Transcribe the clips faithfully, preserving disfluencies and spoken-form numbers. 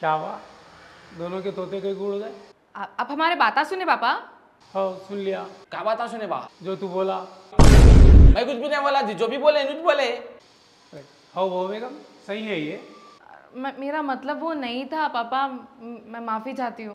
क्या वाह, दोनों के तोते के गुड़ गए। अब हमारे बाता सुने पापा। हाँ सुन लिया। क्या बाता सुने बा? जो तू बोला। मैं कुछ भी नहीं बोला जी, जो भी बोले नुच बोले। हाँ वो बेगम सही है ये। म, मेरा मतलब वो नहीं था पापा, मैं माफ़ी चाहती हूँ।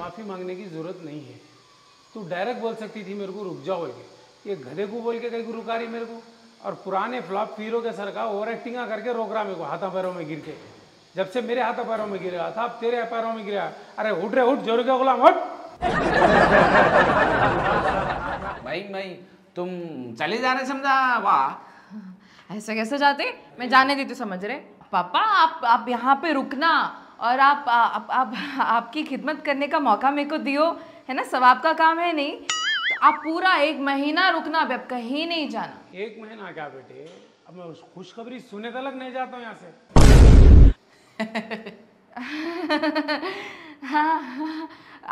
माफ़ी मांगने की ज़रूरत नहीं है, तू डायरेक्ट बोल सकती थी मेरे को रुक जाओ, ये गधे को बोल के कहीं को रुका रही मेरे को। और पुराने फ्लॉप हीरो के सर का ओवर एक्टिंगा करके रोक रहा मेरे को हाथा पैरों में गिर के, जब से मेरे हाथों पैरों में गिर रहा था अब तेरे पैरों में गिरा। अरे उठ रे उठ, जोर का गुलाम उठ। भाई भाई तुम चले जा रहे समझा? वाह ऐसे कैसे जाते, मैं जाने देती समझ रहे। पापा आप आप यहाँ पे रुकना और आप आप आप आपकी खिदमत करने का मौका मेरे को दियो, है ना, सवाब का काम है। नहीं तो आप पूरा एक महीना रुकना, अब कहीं नहीं जाना। एक महीना क्या बेटे, अब मैं उस खुशखबरी सुने तक नहीं जाता हूँ यहाँ से। हाँ, हाँ,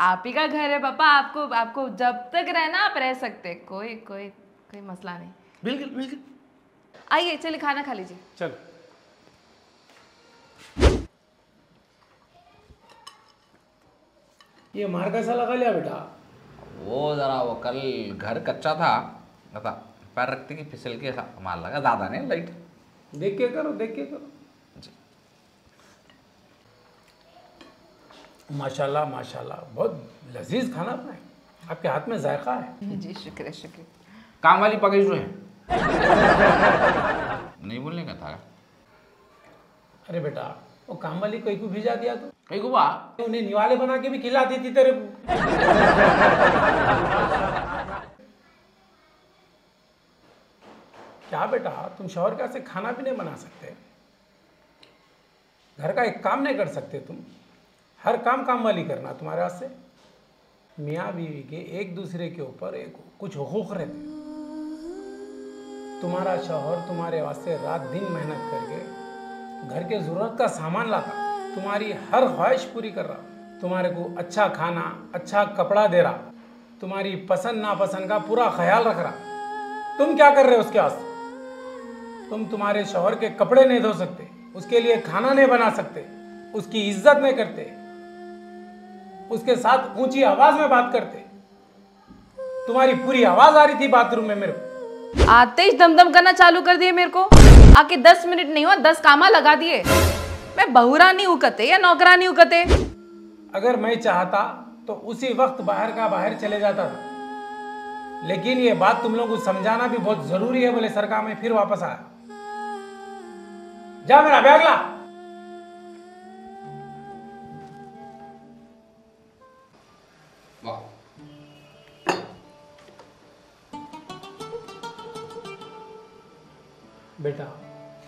आप ही का घर है पापा, आपको आपको जब तक रहना आप रह सकते, कोई कोई कोई मसला नहीं। बिल्कुल बिल्कुल, आइए चलिए खाना खा लीजिए। चलो ये मार कैसा लगा लिया बेटा? वो जरा वो कल घर कच्चा था, बता पैर रखते कि फिसल के मार लगा, ज़्यादा नहीं लाइट। देख के करो देख के करो जी। माशाल्लाह माशाल्लाह, बहुत लजीज खाना है, आपके हाथ में जायका है जी। शुक्रिया शुक्रिया। काम वाली पकड़ी जो है। नहीं बोलने का था। अरे बेटा वो काम वाली कोई को भेजा दिया तो कहीं को वाह, उन्हें निवाले बना के भी खिला देती तेरे। क्या बेटा तुम शौहर का से खाना भी नहीं बना सकते, घर का एक काम नहीं कर सकते तुम? हर काम काम वाली करना तुम्हारे हाथ से। मियाँ बीवी के एक दूसरे के ऊपर एक कुछ हुकूक रहते। तुम्हारा शौहर तुम्हारे वास्ते रात दिन मेहनत करके घर के ज़रूरत का सामान लाता, तुम्हारी हर ख्वाहिश पूरी कर रहा, तुम्हारे को अच्छा खाना अच्छा कपड़ा दे रहा, तुम्हारी पसंद नापसंद का पूरा ख्याल रख रहा। तुम क्या कर रहे हो उसके वास्ते? तुम तुम्हारे शौहर के कपड़े नहीं धो सकते, उसके लिए खाना नहीं बना सकते, उसकी इज्जत नहीं करते, उसके साथ ऊंची आवाज़ में बात करते। तुम्हारी पूरी आवाज़ आ रही थी बाथरूम में मेरे को, आते ही दमदम करना चालू कर दिए मेरे को। आके दस मिनट नहीं हुआ दस कामा लगा दिए। मैं बहुरा नहीं उकते या नौकरा नहीं उकते। अगर मैं चाहता तो उसी वक्त बाहर का बाहर चले जाता था, लेकिन ये बात तुम लोगों को समझाना भी बहुत जरूरी है। बोले सरकार में फिर वापस आया, जा मेरा बैग ला। बेटा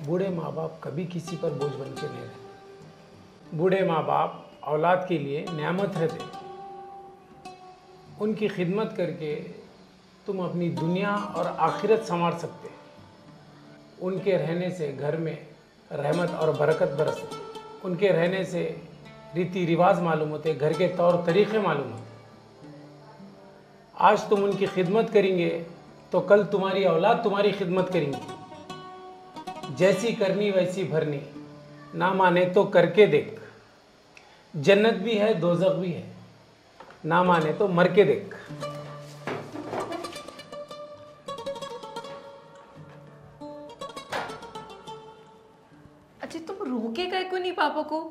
बूढ़े माँ बाप कभी किसी पर बोझ बन के नहीं रहते। बूढ़े माँ बाप औलाद के लिए नेमत रहते, उनकी खिदमत करके तुम अपनी दुनिया और आखिरत संवार सकते। उनके रहने से घर में रहमत और बरकत बरसती, उनके रहने से रीति रिवाज मालूम होते, घर के तौर तरीक़े मालूम होते। आज तुम उनकी खिदमत करेंगे तो कल तुम्हारी औलाद तुम्हारी खिदमत करेंगी। जैसी करनी वैसी भरनी, ना माने तो करके देख। जन्नत भी है दोज़ख भी है, ना माने तो मर के देख। अच्छा तुम रोके गए क्यों नहीं पापा को?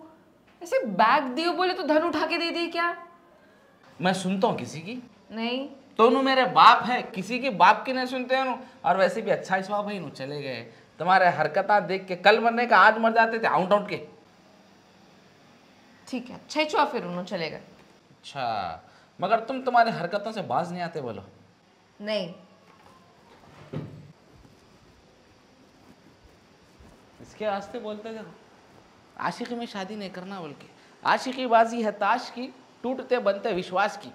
ऐसे बैग दियो बोले तो धन उठा के दे दे क्या? मैं सुनता हूँ किसी की नहीं। तो नू मेरे बाप है, किसी के बाप की नहीं सुनते हो। और वैसे भी अच्छा इस बाप है, चले गए। तुम्हारे हरकता देख के कल मरने का आज मर जाते थे, आउट आउट के। ठीक है अच्छा चुआ, फिर उन्होंने चले गए। अच्छा मगर तुम तुम्हारे हरकतों से बाज नहीं आते। बोलो नहीं, इसके वास्ते बोलते थे आशिकी में शादी नहीं करना बोल के। आशिकी बाजी है ताश की, टूटते बनते विश्वास की।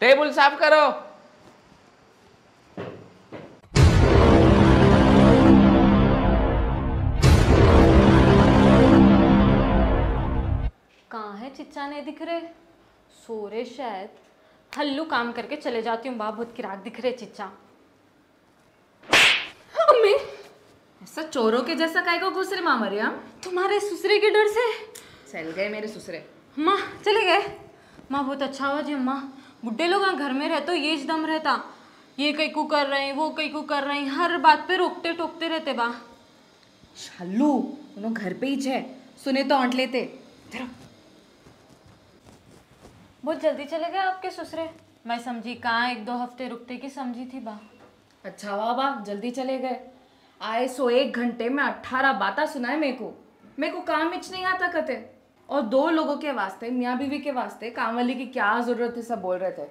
टेबल साफ करो। चिच्चा नहीं दिख रहे, सो रहे शायद। हल्लू काम करके चले जाती हूँ, बाप बहुत किराक दिख रहे चिच्चा। अम्मी ऐसा चोरों के जैसा काहे को घुस रहे मां मरियम? तुम्हारे ससुरे के डर से चल गए मेरे ससुरे। माँ चले गए? माँ बहुत अच्छा हुआ जी। माँ बुढ़े लोग घर में रहते हो ये दम रहता, ये कई को कर रहे हैं वो कई को कर रहे हैं, हर बात पे रोकते टोकते रहते। बा शालू उन्हों घर पे ही छे, सुने तो आंट लेते। बहुत जल्दी चले गए आपके ससुरे, मैं समझी कहाँ एक दो हफ्ते रुकते की समझी थी। बा अच्छा हुआ बा जल्दी चले गए, आए सो एक घंटे में अट्ठारह बातें सुनाए मेरे को। मेरे को काम इच नहीं आता कहते, और दो लोगों के वास्ते मियाँ बीवी के वास्ते काम वाली की क्या जरूरत है सब बोल रहे थे।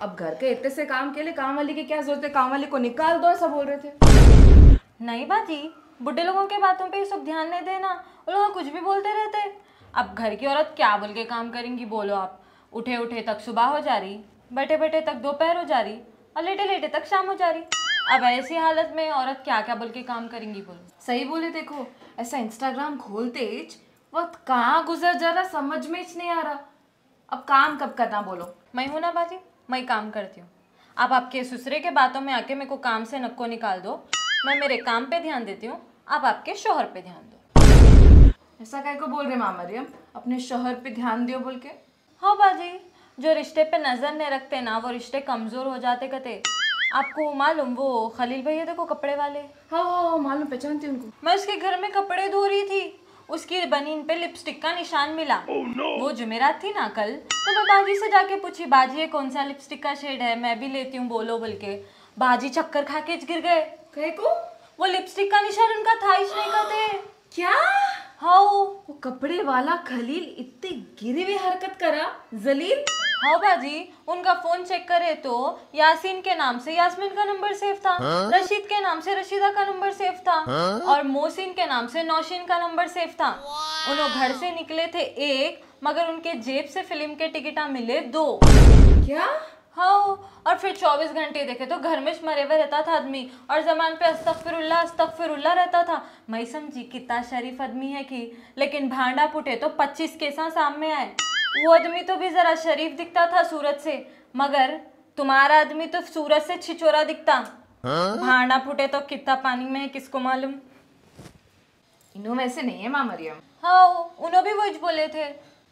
अब घर के इतने से काम के लिए काम वाली की क्या जरूरत है, काम वाली को निकाल दो ऐसा बोल रहे थे। नहीं बाजी, बुढ़े लोगों के बातों पे सब ध्यान नहीं देना, वो लोग कुछ भी बोलते रहते। अब घर की औरत क्या बोल के काम करेंगी बोलो आप। उठे उठे तक सुबह हो जा रही, बैठे बैठे तक दोपहर हो जा रही, और लेटे लेटे तक शाम हो जा रही। अब ऐसी हालत में औरत क्या क्या बोल के काम करेंगी बोलो। सही बोले, देखो ऐसा इंस्टाग्राम खोलते वक्त कहाँ गुजर जा रहा समझ में नहीं आ रहा। अब काम कब करना बोलो। मैं हूँ ना बाजी, मैं काम करती हूँ। आप आपके ससुरे के बातों में आके मेरे को काम से नक्को निकाल दो, मैं मेरे काम पे ध्यान देती हूँ, आप आपके शोहर पे ध्यान दो। ऐसा कह को बोल रहे माँ मरियम, अपने शोहर पे ध्यान दियो बोल के। हाँ बाजी, जो रिश्ते पे नज़र नहीं रखते ना वो रिश्ते कमज़ोर हो जाते कहते। आपको मालूम वो खलील भैया देखो कपड़े वाले। हाँ हाँ मालूम, पहचानती उनको। मैं उसके घर में कपड़े धो रही थी, उसकी बनीन पे लिपस्टिक का निशान मिला। oh, no. वो जुमेरात थी ना कल, तो मैं बाजी से जाके पूछी बाजी ये कौन सा लिपस्टिक का शेड है, मैं भी लेती हूँ बोलो बोल के। बाजी चक्कर खा के गिर गए। कहे को? वो लिपस्टिक का निशान उनका था इस नहीं कहते। क्या? हाँ वो कपड़े वाला खलील इतने गिरे हुए हरकत करा जलील। हाँ बाजी, उनका फोन चेक करे तो यासीन के नाम से यास्मीन का नंबर सेव था, हाँ? रशीद के नाम से रशीदा का नंबर सेव था, हाँ? और मोहसिन के नाम से नौशीन का नंबर सेव था। उन्होंने घर से निकले थे एक, मगर उनके जेब से फिल्म के टिकटा मिले दो। क्या? हाँ, और फिर चौबीस घंटे देखे तो घर में मरे हुए रहता था आदमी, और जबान पे अस्तगफिरुल्लाह अस्तगफिरुल्लाह रहता था। मैं समझी कितना शरीफ आदमी है कि, लेकिन भांडा फूटे तो पच्चीस केसा सामने आए। वो आदमी तो भी जरा शरीफ दिखता था सूरत से, मगर तुम्हारा आदमी तो सूरत से छिचोरा दिखता। हाँ? भांडा फूटे तो कितना पानी में है किसको मालूम। इनो वैसे नहीं है माँ मरियम। हाँ उन्हों भी वो बोले थे,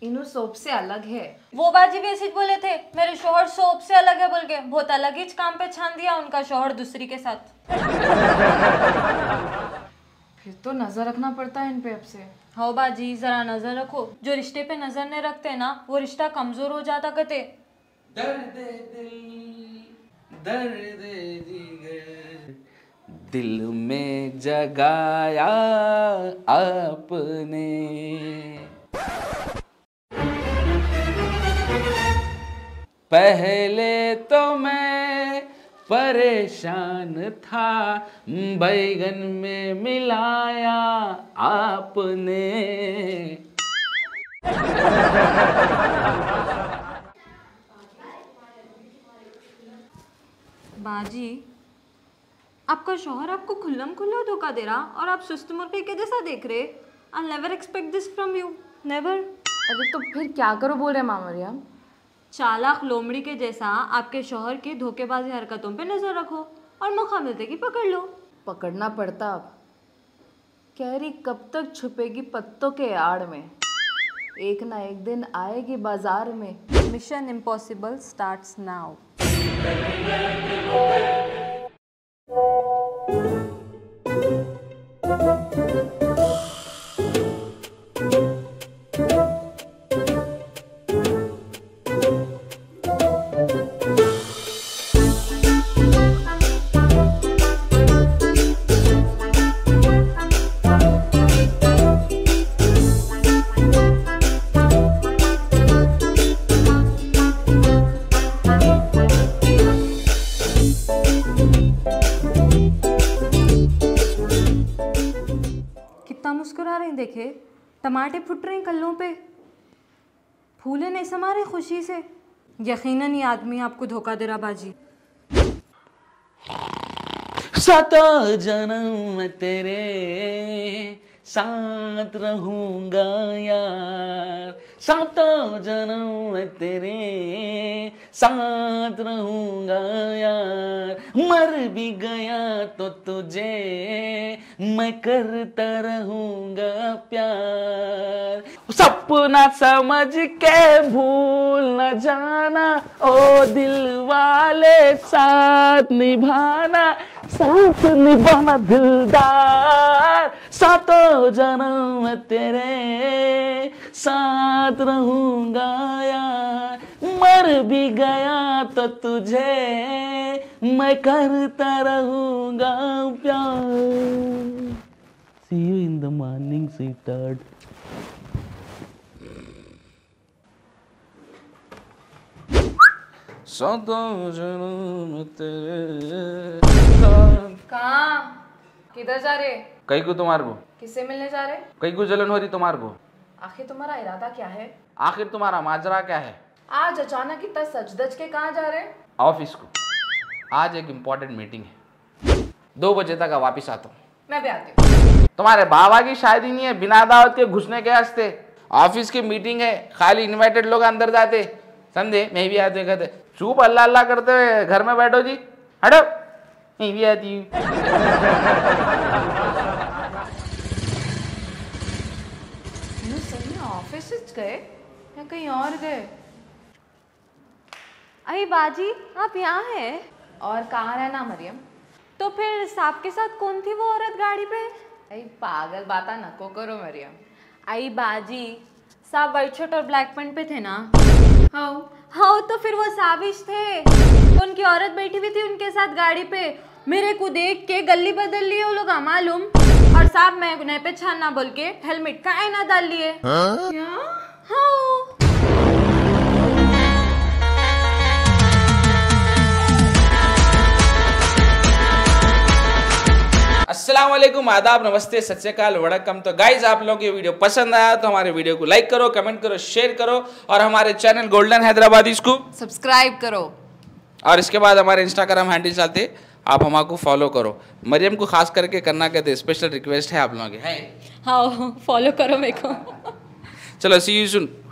इनो सोप से अलग है। वो बाजी भी ऐसे बोले थे, मेरे शोहर सोप से अलग है बोल के। बहुत अलग ही काम पे छान दिया उनका शोहर दूसरी के साथ। फिर तो नजर रखना पड़ता है इन पे अब से। हाँ बाजी जरा नजर रखो, जो रिश्ते पे नजर नहीं रखते ना वो रिश्ता कमजोर हो जाता कहते। दर्द दिल दर्द जिगर दिल में जगाया आपने। पहले तो मैं परेशान था, बैगन में मिलाया आपने। बाजी आपका शौहर आपको खुल्लम खुल्ला धोखा दे रहा और आप सुस्त मुर्गे के जैसा देख रहे। I never expect this from you, never. अरे तो फिर क्या करो बोल रहे मामा मरियम। चालाक लोमड़ी के जैसा आपके शोहर की धोखेबाजी हरकतों पे नजर रखो और मौका मिलते कि पकड़ लो। पकड़ना पड़ता अब। कैरी कब तक छुपेगी पत्तों के आड़ में, एक ना एक दिन आएगी बाजार में। Mission impossible starts now. देखे टमाटे फुट रहे हैं कल्लों पे, फूले नहीं समा रहे खुशी से। यकीनन ये आदमी आपको धोखा दे रहा बाजी। सता जन्म मैं तेरे साथ रहूंगा यार, सता जन्म मैं तेरे साथ रहूंगा यार, मर भी गया तो तुझे मैं करता रहूंगा प्यार। सपना समझ के भूल न जाना, ओ दिल वाले साथ निभाना, साथ निभाना दिलदार, सातों जन्म में तेरे साथ रहूंगा यार, मर भी गया तो तुझे मैं करता रहूंगा प्यार। See you in the morning, sweetheart. कहाँ किधर जा रहे? कहीं को तुम्हार को किससे मिलने जा रहे? कहीं को जलन हो रही तुम्हार को। आखिर तुम्हारा इरादा क्या है? आखिर तुम्हारा माजरा क्या है? आज अचानक इतना सजदज के कहाँ जा रहे? ऑफिस को, आज एक इम्पोर्टेंट मीटिंग है, दो बजे तक वापिस आता हूँ। मैं भी आती हूँ। तुम्हारे बाबा की शादी नहीं है, बिना दावत के घुसने के हंसते। ऑफिस की मीटिंग है, खाली इन्वाइटेड लोग अंदर जाते, समझे? मैं भी आती हूँ कहते, चुप अल्लाह अल्लाह करते हुए घर में बैठो जी, हटो, मैं भी आती हूँ। ऑफिस गए या कहीं और गए? अरे बाजी आप यहाँ हैं? और कहाँ रहना मरियम? तो फिर सांप के साथ कौन थी वो औरत गाड़ी पे? आई पागल बाता नको करो मरियम। आई बाजी सांप व्हाइट शर्ट और ब्लैक पैंट पे थे ना? हाँ हाँ, तो फिर वो साबिश थे, उनकी औरत बैठी हुई थी उनके साथ गाड़ी पे, मेरे को देख के गली बदल लिए वो लोग मालूम, और सांप मैं गुनाह पे छानना बोल के हेलमेट का आईना डाल लिए। हाँ अस्सलामुअलैकुम, आदाब, नमस्ते, सत श्री अकाल, वड़कम। तो गाइज आप लोगों को ये वीडियो पसंद आया तो हमारे वीडियो को लाइक करो, कमेंट करो, शेयर करो, और हमारे चैनल गोल्डन हैदराबादीज को सब्सक्राइब करो, और इसके बाद हमारे इंस्टाग्राम हैंडल चलते, आप हमारे फॉलो करो। मरियम को खास करके करना कहते हैं, स्पेशल रिक्वेस्ट है आप लोगों के। हाँ, फॉलो करो मेरे को। चलो सी यू सून।